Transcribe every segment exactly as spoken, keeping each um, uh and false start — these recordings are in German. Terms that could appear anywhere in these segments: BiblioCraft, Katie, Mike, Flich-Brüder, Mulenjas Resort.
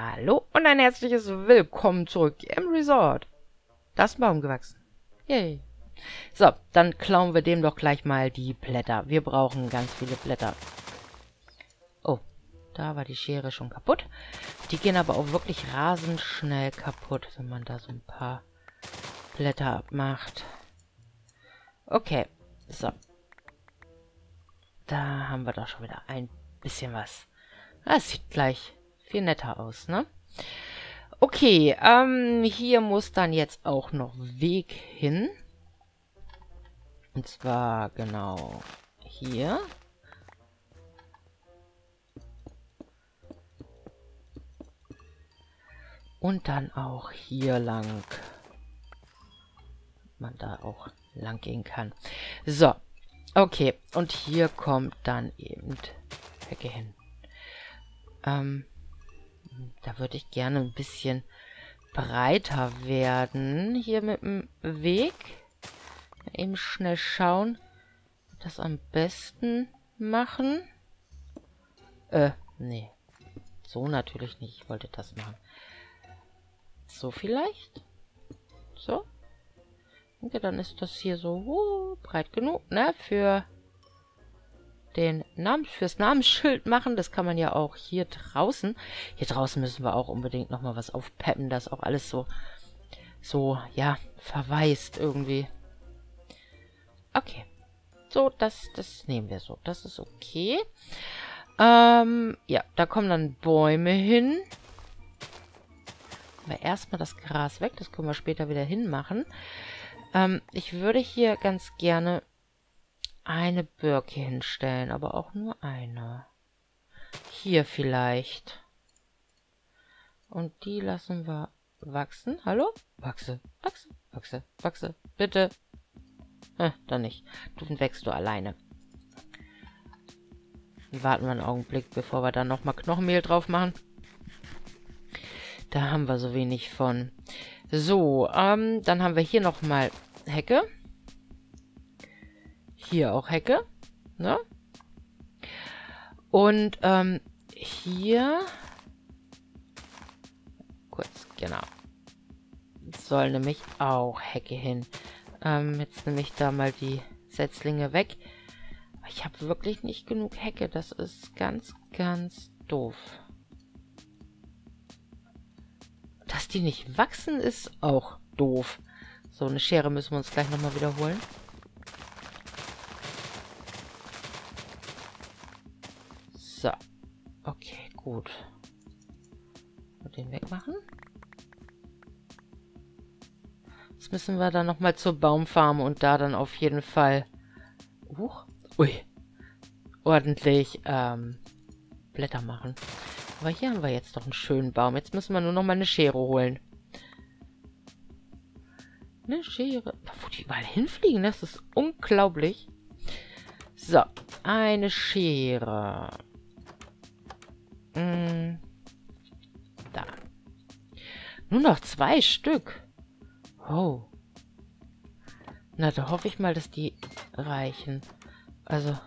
Hallo und ein herzliches Willkommen zurück im Resort. Da ist ein Baum gewachsen. Yay. So, dann klauen wir dem doch gleich mal die Blätter. Wir brauchen ganz viele Blätter. Oh, da war die Schere schon kaputt. Die gehen aber auch wirklich rasend schnell kaputt, wenn man da so ein paar Blätter abmacht. Okay, so. Da haben wir doch schon wieder ein bisschen was. Das sieht gleich viel netter aus, ne? Okay, ähm, hier muss dann jetzt auch noch Weg hin. Und zwar genau hier. Und dann auch hier lang. Man da auch lang gehen kann. So, okay. Und hier kommt dann eben Hecke hin. Ähm, da würde ich gerne ein bisschen breiter werden. Hier mit dem Weg. Eben schnell schauen, das am besten machen. Äh, nee. So natürlich nicht. Ich wollte das machen. So vielleicht? So? Okay, dann ist das hier so uh, breit genug, ne? Für den Namen, fürs Namensschild machen. Das kann man ja auch hier draußen. Hier draußen müssen wir auch unbedingt nochmal was aufpeppen, dass auch alles so, so, ja, verweist irgendwie. Okay. So, das, das nehmen wir so. Das ist okay. Ähm, ja, da kommen dann Bäume hin. Aber erstmal das Gras weg. Das können wir später wieder hinmachen. Ähm, ich würde hier ganz gerne eine Birke hinstellen. Aber auch nur eine. Hier vielleicht. Und die lassen wir wachsen. Hallo? Wachse, wachse, wachse, wachse. Bitte. Hm, dann nicht. Du wächst du alleine. Warten wir einen Augenblick, bevor wir dann nochmal Knochenmehl drauf machen. Da haben wir so wenig von. So, ähm, dann haben wir hier nochmal Hecke. Hier auch Hecke. Ne? Und ähm, hier. Kurz, genau. Soll nämlich auch Hecke hin. Ähm, jetzt nehme ich da mal die Setzlinge weg. Ich habe wirklich nicht genug Hecke. Das ist ganz, ganz doof. Dass die nicht wachsen, ist auch doof. So, eine Schere müssen wir uns gleich nochmal wiederholen. So. Okay, gut. Und den wegmachen. Müssen wir dann nochmal zur Baumfarm und da dann auf jeden Fall Huch, ui, ordentlich ähm, Blätter machen. Aber hier haben wir jetzt doch einen schönen Baum. Jetzt müssen wir nur nochmal eine Schere holen. Eine Schere. Wo die überall hinfliegen, das ist unglaublich. So, eine Schere. Mm, da. Nur noch zwei Stück. Oh. Na, da hoffe ich mal, dass die reichen. Also,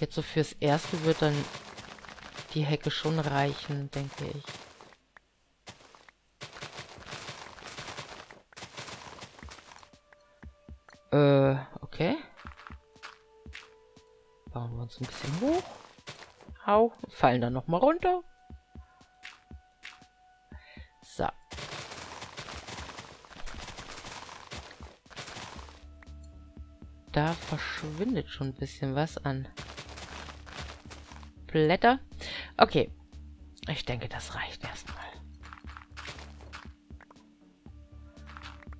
jetzt so fürs Erste wird dann die Hecke schon reichen, denke ich. Äh, okay. Bauen wir uns ein bisschen hoch. Au, fallen dann nochmal runter. So. Da verschwindet schon ein bisschen was an Blätter. Okay. Ich denke, das reicht erstmal.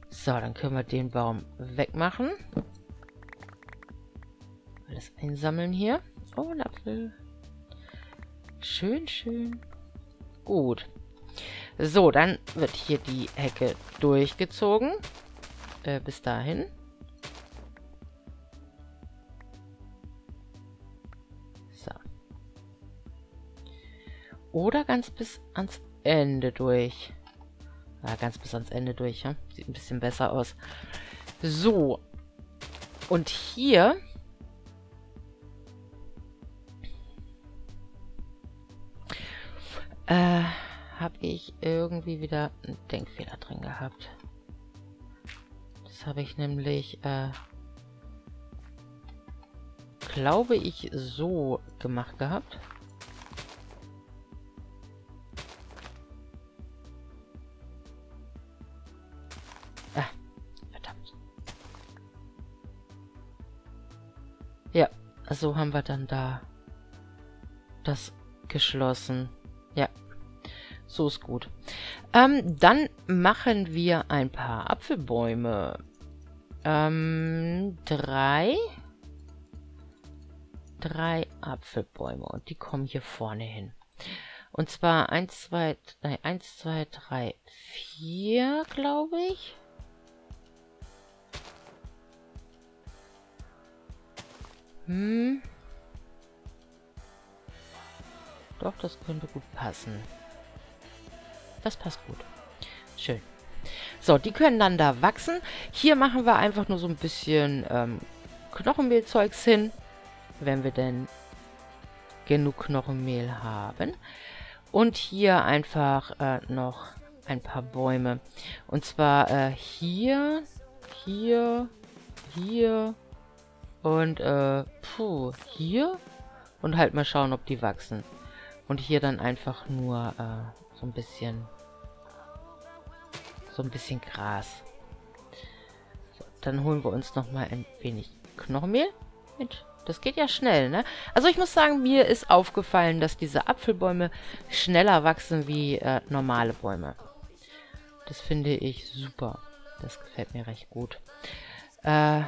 So, dann können wir den Baum wegmachen. Alles einsammeln hier. Oh, ein Apfel. Schön, schön. Gut. So, dann wird hier die Hecke durchgezogen. Äh, bis dahin. Oder ganz bis ans Ende durch. Ja, ganz bis ans Ende durch. Ja? Sieht ein bisschen besser aus. So. Und hier. Äh, habe ich irgendwie wieder einen Denkfehler drin gehabt. Das habe ich nämlich, äh, glaube ich, so gemacht gehabt. Ah, verdammt. Ja, so haben wir dann da das geschlossen. Ja, so ist gut. Ähm, dann machen wir ein paar Apfelbäume. Ähm, drei. Drei Apfelbäume. Und die kommen hier vorne hin. Und zwar eins, zwei, drei, vier, glaube ich. Hm. Doch, das könnte gut passen. Das passt gut. Schön. So, die können dann da wachsen. Hier machen wir einfach nur so ein bisschen ähm, Knochenmehlzeugs hin, wenn wir denn genug Knochenmehl haben. Und hier einfach äh, noch ein paar Bäume. Und zwar äh, hier, hier, hier und äh, puh, hier. Und halt mal schauen, ob die wachsen. Und hier dann einfach nur äh, so ein bisschen so ein bisschen Gras. So, dann holen wir uns nochmal ein wenig Knochenmehl. Mensch, das geht ja schnell, ne? Also ich muss sagen, mir ist aufgefallen, dass diese Apfelbäume schneller wachsen wie äh, normale Bäume. Das finde ich super. Das gefällt mir recht gut. Äh...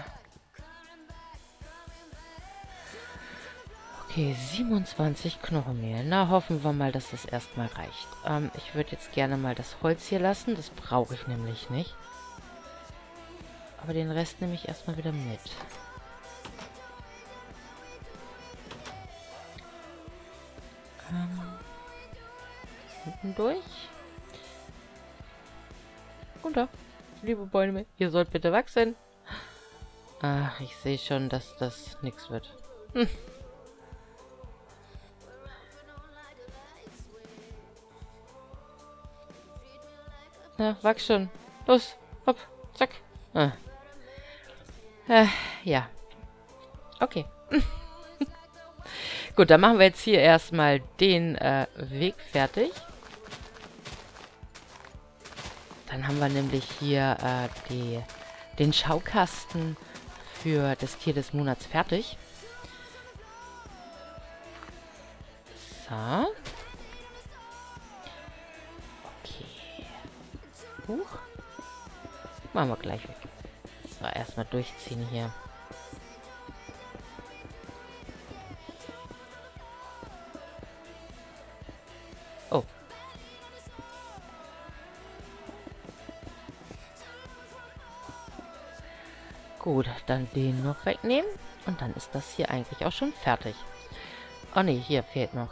Okay, siebenundzwanzig Knochenmehl. Na, hoffen wir mal, dass das erstmal reicht. Ähm, ich würde jetzt gerne mal das Holz hier lassen. Das brauche ich nämlich nicht. Aber den Rest nehme ich erstmal wieder mit. Ähm, hinten durch. Und da, liebe Bäume, ihr sollt bitte wachsen. Ach, ich sehe schon, dass das nichts wird. Hm. Na, wachs schon. Los. Hopp. Zack. Ah. Äh, ja. Okay. Gut, dann machen wir jetzt hier erstmal den äh, Weg fertig. Dann haben wir nämlich hier äh, die, den Schaukasten für das Tier des Monats fertig. So. Huch. Machen wir gleich weg. So, erstmal durchziehen hier. Oh. Gut, dann den noch wegnehmen. Und dann ist das hier eigentlich auch schon fertig. Oh ne, hier fehlt noch.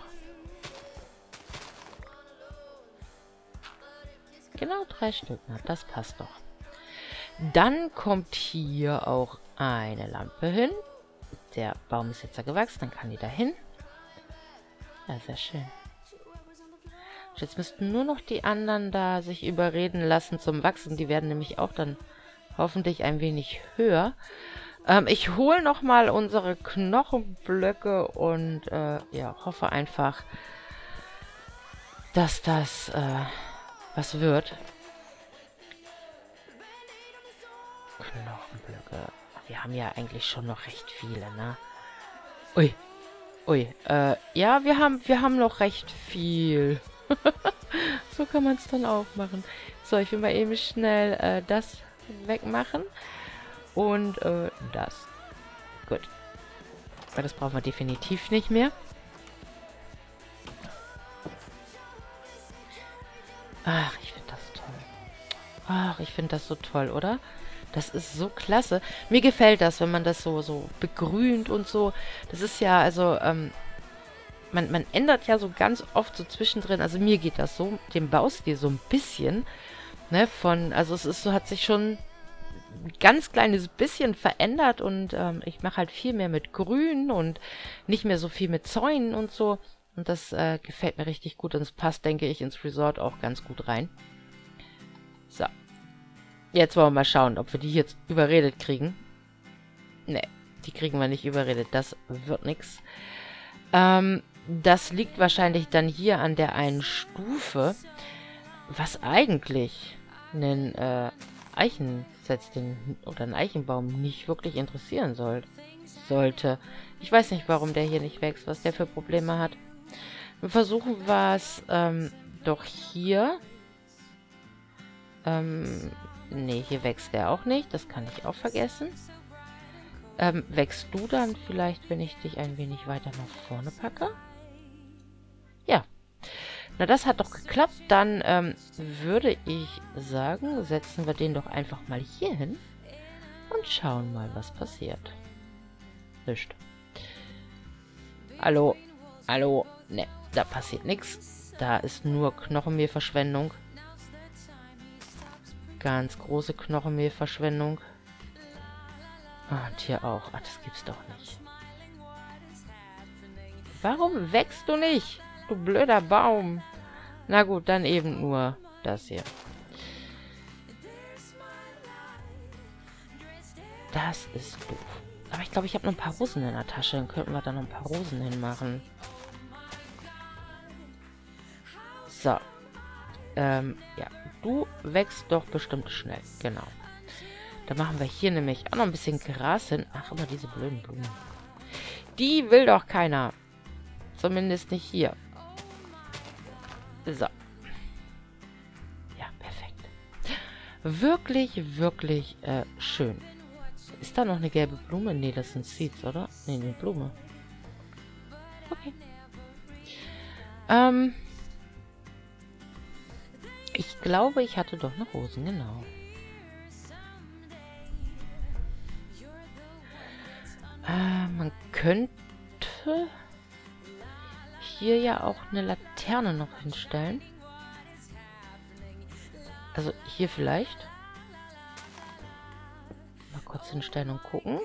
Genau, drei Stück. Na, das passt doch. Dann kommt hier auch eine Lampe hin. Der Baum ist jetzt da gewachsen, dann kann die da hin. Ja, sehr schön. Und jetzt müssten nur noch die anderen da sich überreden lassen zum Wachsen. Die werden nämlich auch dann hoffentlich ein wenig höher. Ähm, ich hole nochmal unsere Knochenblöcke und äh, ja, hoffe einfach, dass das... Äh, Was wird? Knochenblöcke. Wir haben ja eigentlich schon noch recht viele, ne? Ui. Ui. Äh, ja, wir haben, wir haben noch recht viel. So kann man es dann auch machen. So, ich will mal eben schnell äh, das wegmachen. Und äh, das. Gut. Aber das brauchen wir definitiv nicht mehr. Ach, ich finde das toll. Ach, ich finde das so toll, oder? Das ist so klasse. Mir gefällt das, wenn man das so, so begrünt und so. Das ist ja, also, ähm, man, man ändert ja so ganz oft so zwischendrin. Also mir geht das so, dem Baustil so ein bisschen, ne, von, also es ist so, hat sich schon ein ganz kleines bisschen verändert und ähm, ich mache halt viel mehr mit Grün und nicht mehr so viel mit Zäunen und so. Und das äh, gefällt mir richtig gut. Und es passt, denke ich, ins Resort auch ganz gut rein. So. Jetzt wollen wir mal schauen, ob wir die jetzt überredet kriegen. Ne, die kriegen wir nicht überredet. Das wird nichts. Ähm, das liegt wahrscheinlich dann hier an der einen Stufe. Was eigentlich einen äh, Eichensetzling oder einen Eichenbaum nicht wirklich interessieren soll, sollte. Ich weiß nicht, warum der hier nicht wächst, was der für Probleme hat. Wir versuchen was ähm, doch hier. Ähm, ne, hier wächst der auch nicht. Das kann ich auch vergessen. Ähm, wächst du dann vielleicht, wenn ich dich ein wenig weiter nach vorne packe? Ja. Na, das hat doch geklappt. Dann ähm, würde ich sagen, setzen wir den doch einfach mal hier hin und schauen mal, was passiert. Nicht. Hallo, hallo, ne, da passiert nichts. Da ist nur Knochenmehlverschwendung. Ganz große Knochenmehlverschwendung. Und hier auch. Ach, das gibt's doch nicht. Warum wächst du nicht? Du blöder Baum. Na gut, dann eben nur das hier. Das ist doof. Aber ich glaube, ich habe noch ein paar Rosen in der Tasche. Dann könnten wir da noch ein paar Rosen hinmachen. So. Ähm, ja. Du wächst doch bestimmt schnell. Genau. Dann machen wir hier nämlich auch noch ein bisschen Gras hin. Ach, aber diese blöden Blumen. Die will doch keiner. Zumindest nicht hier. So. Ja, perfekt. Wirklich, wirklich äh, schön. Ist da noch eine gelbe Blume? Ne, das sind Seeds, oder? Ne, eine Blume. Okay. Ähm. Ich glaube, ich hatte doch noch Rosen, genau. Äh, man könnte hier ja auch eine Laterne noch hinstellen. Also hier vielleicht. Mal kurz hinstellen und gucken.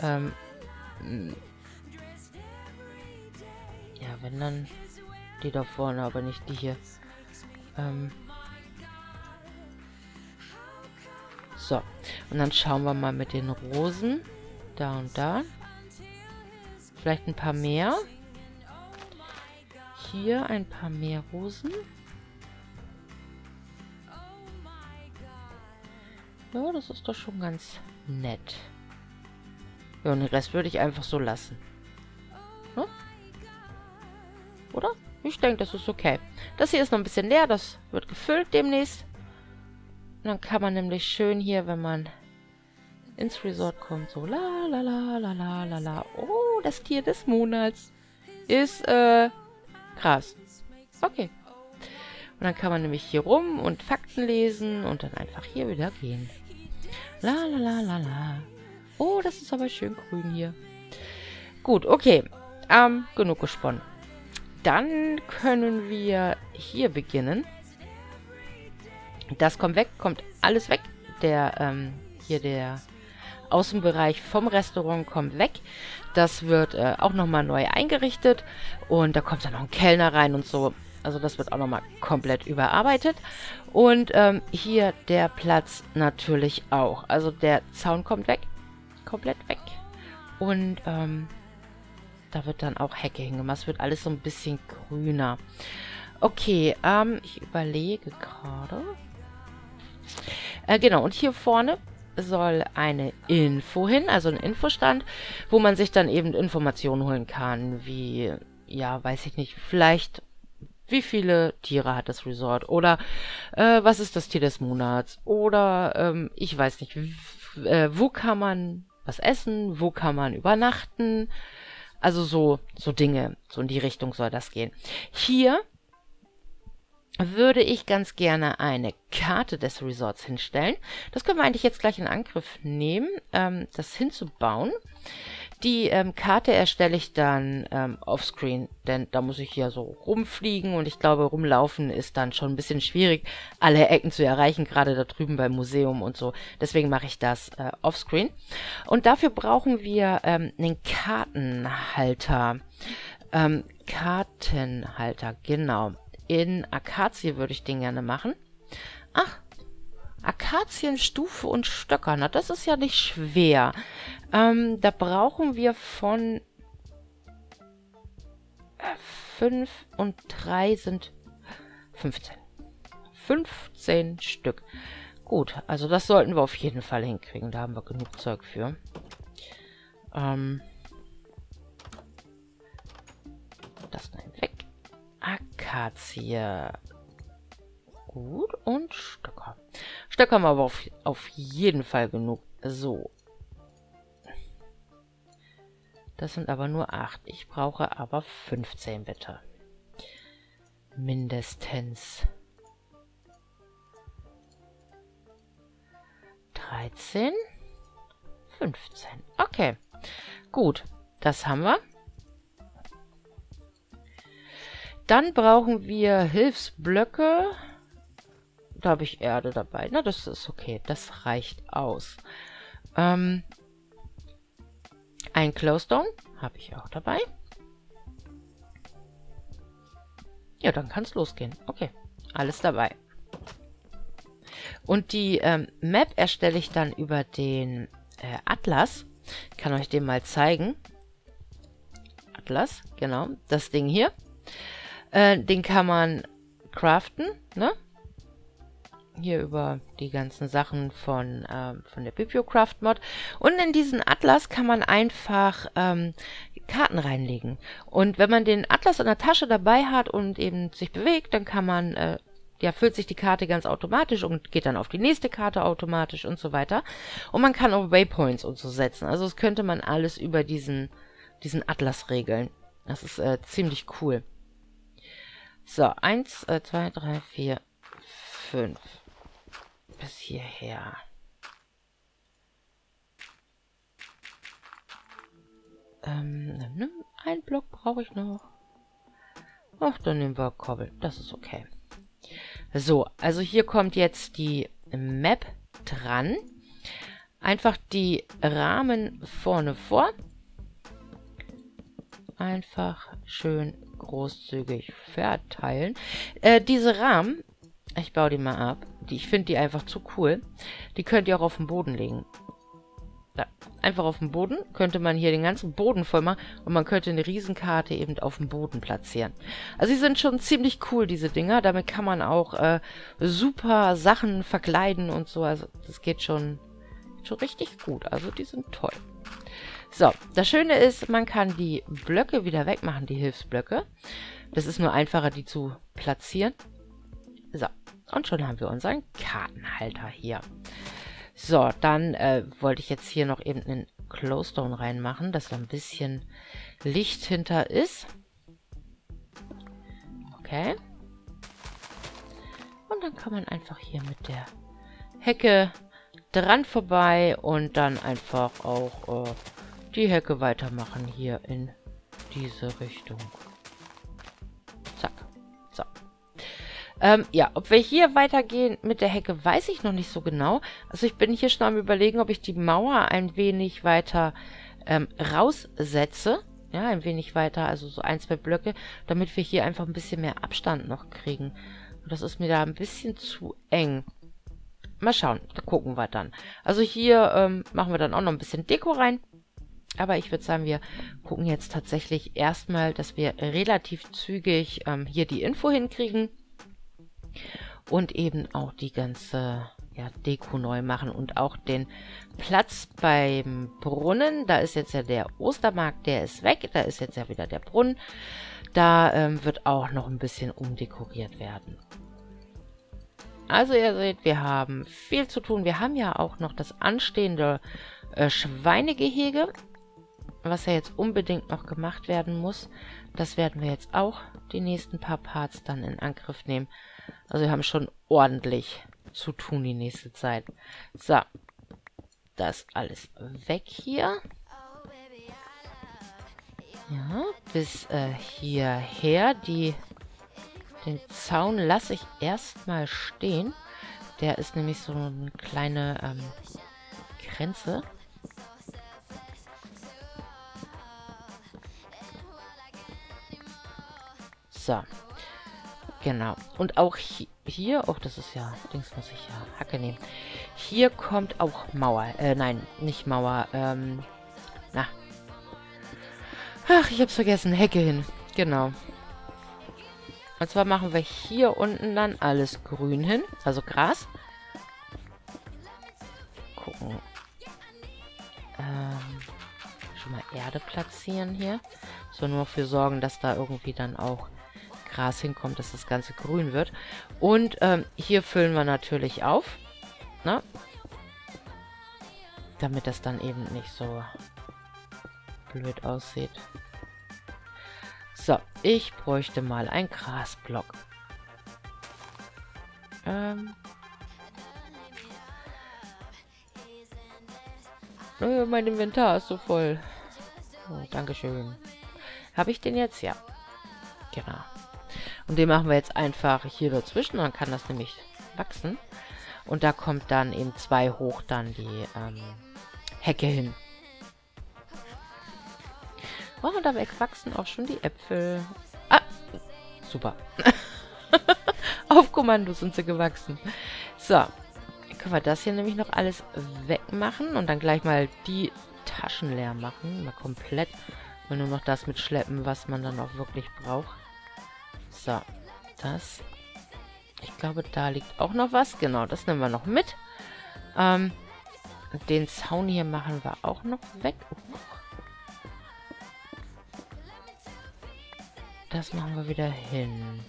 Ähm. Ja, wenn dann die da vorne, aber nicht die hier. Ähm. So. Und dann schauen wir mal mit den Rosen. Da und da. Vielleicht ein paar mehr. Hier ein paar mehr Rosen. Ja, das ist doch schon ganz nett. Ja, und den Rest würde ich einfach so lassen. Ne? Oder? Ich denke, das ist okay. Das hier ist noch ein bisschen leer. Das wird gefüllt demnächst. Und dann kann man nämlich schön hier, wenn man ins Resort kommt, so la la la la la la la. Oh, das Tier des Monats ist äh, Gras. Okay. Und dann kann man nämlich hier rum und Fakten lesen und dann einfach hier wieder gehen. La la la la la. Oh, das ist aber schön grün hier. Gut, okay. Ähm, genug gesponnen. Dann können wir hier beginnen. Das kommt weg, kommt alles weg. Der, ähm, hier der Außenbereich vom Restaurant kommt weg. Das wird äh, auch nochmal neu eingerichtet. Und da kommt dann noch ein Kellner rein und so. Also das wird auch nochmal komplett überarbeitet. Und ähm, hier der Platz natürlich auch. Also der Zaun kommt weg. Komplett weg. Und ähm, da wird dann auch Hecke hingemacht. Es wird alles so ein bisschen grüner. Okay, ähm, ich überlege gerade. Äh, genau, und hier vorne soll eine Info hin, also ein Infostand, wo man sich dann eben Informationen holen kann, wie, ja, weiß ich nicht, vielleicht, wie viele Tiere hat das Resort oder äh, was ist das Tier des Monats oder ähm, ich weiß nicht, äh, wo kann man was essen, wo kann man übernachten, also so, so Dinge, so in die Richtung soll das gehen. Hier würde ich ganz gerne eine Karte des Resorts hinstellen. Das können wir eigentlich jetzt gleich in Angriff nehmen, ähm, das hinzubauen. Die ähm, Karte erstelle ich dann ähm, offscreen, denn da muss ich hier so rumfliegen und ich glaube, rumlaufen ist dann schon ein bisschen schwierig, alle Ecken zu erreichen, gerade da drüben beim Museum und so. Deswegen mache ich das äh, offscreen. Und dafür brauchen wir ähm, einen Kartenhalter. Ähm, Kartenhalter, genau. In Akazie würde ich den gerne machen. Ach, Akazien, Stufe und Stöcker. Na, das ist ja nicht schwer. Ähm, da brauchen wir von fünf und drei sind fünfzehn. fünfzehn Stück. Gut, also das sollten wir auf jeden Fall hinkriegen. Da haben wir genug Zeug für. Ähm, das nehmen wir weg. Akazie. Gut, und Stöcker. Stöcker haben wir aber auf, auf jeden Fall genug. So. Das sind aber nur acht. Ich brauche aber fünfzehn, bitte. Mindestens. dreizehn. fünfzehn. Okay. Gut. Das haben wir. Dann brauchen wir Hilfsblöcke. Da habe ich Erde dabei. Na, das ist okay. Das reicht aus. Ähm... Ein Close-Down habe ich auch dabei. Ja, dann kann es losgehen. Okay, alles dabei. Und die ähm, Map erstelle ich dann über den äh, Atlas. Ich kann euch den mal zeigen. Atlas, genau, das Ding hier. Äh, den kann man craften, ne? Hier über die ganzen Sachen von, ähm, von der BiblioCraft-Mod. Und in diesen Atlas kann man einfach ähm, Karten reinlegen. Und wenn man den Atlas in der Tasche dabei hat und eben sich bewegt, dann kann man, äh, ja, füllt sich die Karte ganz automatisch und geht dann auf die nächste Karte automatisch und so weiter. Und man kann auch Waypoints und so setzen. Also das könnte man alles über diesen, diesen Atlas regeln. Das ist äh, ziemlich cool. So, eins, äh, zwei, drei, vier, fünf. Bis hierher. Ähm, ein Block brauche ich noch. Ach, dann nehmen wir Kobbel. Das ist okay. So, also hier kommt jetzt die Map dran. Einfach die Rahmen vorne vor. Einfach schön großzügig verteilen. Äh, diese Rahmen, ich baue die mal ab. Die, ich finde die einfach zu cool. Die könnt ihr auch auf den Boden legen. Da. Einfach auf den Boden. Könnte man hier den ganzen Boden voll machen. Und man könnte eine Riesenkarte eben auf dem Boden platzieren. Also die sind schon ziemlich cool, diese Dinger. Damit kann man auch äh, super Sachen verkleiden und so. Also das geht schon, schon richtig gut. Also die sind toll. So, das Schöne ist, man kann die Blöcke wieder wegmachen, die Hilfsblöcke. Das ist nur einfacher, die zu platzieren. So, und schon haben wir unseren Kartenhalter hier. So, dann äh, wollte ich jetzt hier noch eben einen Close-Down reinmachen, dass da ein bisschen Licht hinter ist. Okay. Und dann kann man einfach hier mit der Hecke dran vorbei und dann einfach auch äh, die Hecke weitermachen hier in diese Richtung. Zack. So. Ähm, ja, ob wir hier weitergehen mit der Hecke, weiß ich noch nicht so genau. Also ich bin hier schon am Überlegen, ob ich die Mauer ein wenig weiter ähm, raussetze. Ja, ein wenig weiter, also so ein, zwei Blöcke, damit wir hier einfach ein bisschen mehr Abstand noch kriegen. Und das ist mir da ein bisschen zu eng. Mal schauen, da gucken wir dann. Also hier ähm, machen wir dann auch noch ein bisschen Deko rein. Aber ich würde sagen, wir gucken jetzt tatsächlich erstmal, dass wir relativ zügig ähm, hier die Info hinkriegen. Und eben auch die ganze ja, Deko neu machen und auch den Platz beim Brunnen. Da ist jetzt ja der Ostermarkt, der ist weg. Da ist jetzt ja wieder der Brunnen. Da ähm, wird auch noch ein bisschen umdekoriert werden. Also ihr seht, wir haben viel zu tun. Wir haben ja auch noch das anstehende äh, Schweinegehege, was ja jetzt unbedingt noch gemacht werden muss. Das werden wir jetzt auch die nächsten paar Parts dann in Angriff nehmen. Also wir haben schon ordentlich zu tun die nächste Zeit. So, das alles weg hier. Ja, bis äh, hierher. Die, den Zaun lasse ich erstmal stehen. Der ist nämlich so eine kleine ähm, Grenze. So. Genau. Und auch hi hier, auch oh, das ist ja, Dings muss ich ja Hacke nehmen. Hier kommt auch Mauer. Äh, nein, nicht Mauer. Ähm, na. Ach, ich hab's vergessen. Hecke hin. Genau. Und zwar machen wir hier unten dann alles grün hin. Also Gras. Gucken. Ähm, schon mal Erde platzieren hier. So, nur dafür sorgen, dass da irgendwie dann auch Gras hinkommt, dass das Ganze grün wird. Und ähm, hier füllen wir natürlich auf. Ne? Damit das dann eben nicht so blöd aussieht. So, ich bräuchte mal einen Grasblock. Ähm. Äh, mein Inventar ist so voll. Oh, Dankeschön. Habe ich den jetzt? Ja. Genau. Und den machen wir jetzt einfach hier dazwischen. Dann kann das nämlich wachsen. Und da kommt dann eben zwei hoch dann die ähm, Hecke hin. Oh, und da wachsen auch schon die Äpfel. Ah, super. Auf Kommando sind sie gewachsen. So, dann können wir das hier nämlich noch alles wegmachen. Und dann gleich mal die Taschen leer machen. Mal komplett. Und nur noch das mitschleppen, was man dann auch wirklich braucht. So, das. Ich glaube, da liegt auch noch was. Genau, das nehmen wir noch mit. Ähm, den Zaun hier machen wir auch noch weg. Das machen wir wieder hin.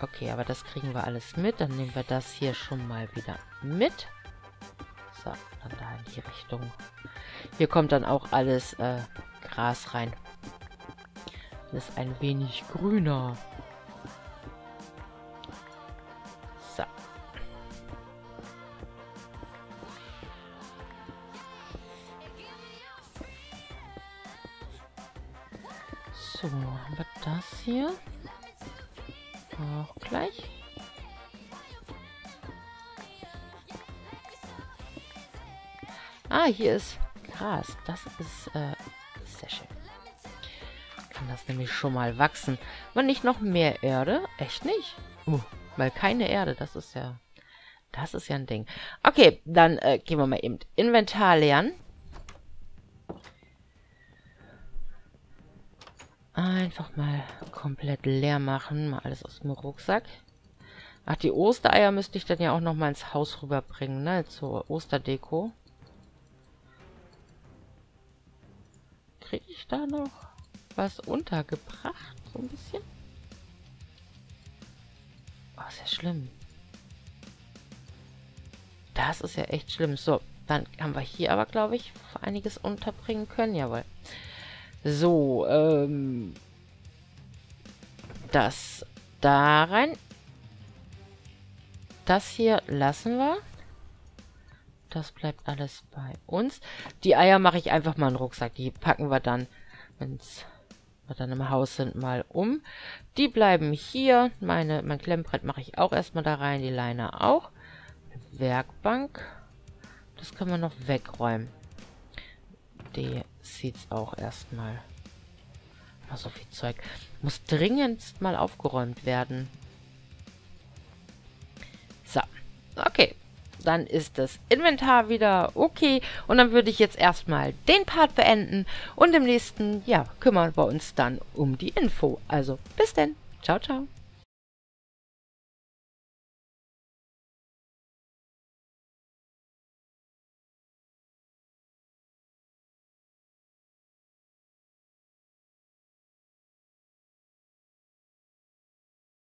Okay, aber das kriegen wir alles mit. Dann nehmen wir das hier schon mal wieder mit. So, dann da in die Richtung. Hier kommt dann auch alles äh, Gras rein. Das ist ein wenig grüner. So. So, haben wir das hier. Auch gleich. Ah, hier ist Gras. Das ist äh, sehr schön. Kann das nämlich schon mal wachsen. Aber nicht noch mehr Erde? Echt nicht? Uh, weil keine Erde. Das ist ja... Das ist ja ein Ding. Okay, dann äh, gehen wir mal eben Inventar leeren. Einfach mal komplett leer machen. Mal alles aus dem Rucksack. Ach, die Ostereier müsste ich dann ja auch noch mal ins Haus rüberbringen, ne? Zur Osterdeko. Kriege ich da noch was untergebracht? So ein bisschen. Oh, ist ja schlimm. Das ist ja echt schlimm. So, dann haben wir hier aber, glaube ich, einiges unterbringen können. Jawohl. So, ähm... das da rein. Das hier lassen wir. Das bleibt alles bei uns. Die Eier mache ich einfach mal in den Rucksack. Die packen wir dann, wenn wir dann im Haus sind, mal um. Die bleiben hier. Meine, mein Klemmbrett mache ich auch erstmal da rein. Die Leine auch. Die Werkbank. Das können wir noch wegräumen. Die sieht's auch erstmal. Ach, so viel Zeug. Muss dringend mal aufgeräumt werden. So. Okay. Dann ist das Inventar wieder okay. Und dann würde ich jetzt erstmal den Part beenden. Und im nächsten, ja, kümmern wir uns dann um die Info. Also, bis denn. Ciao, ciao.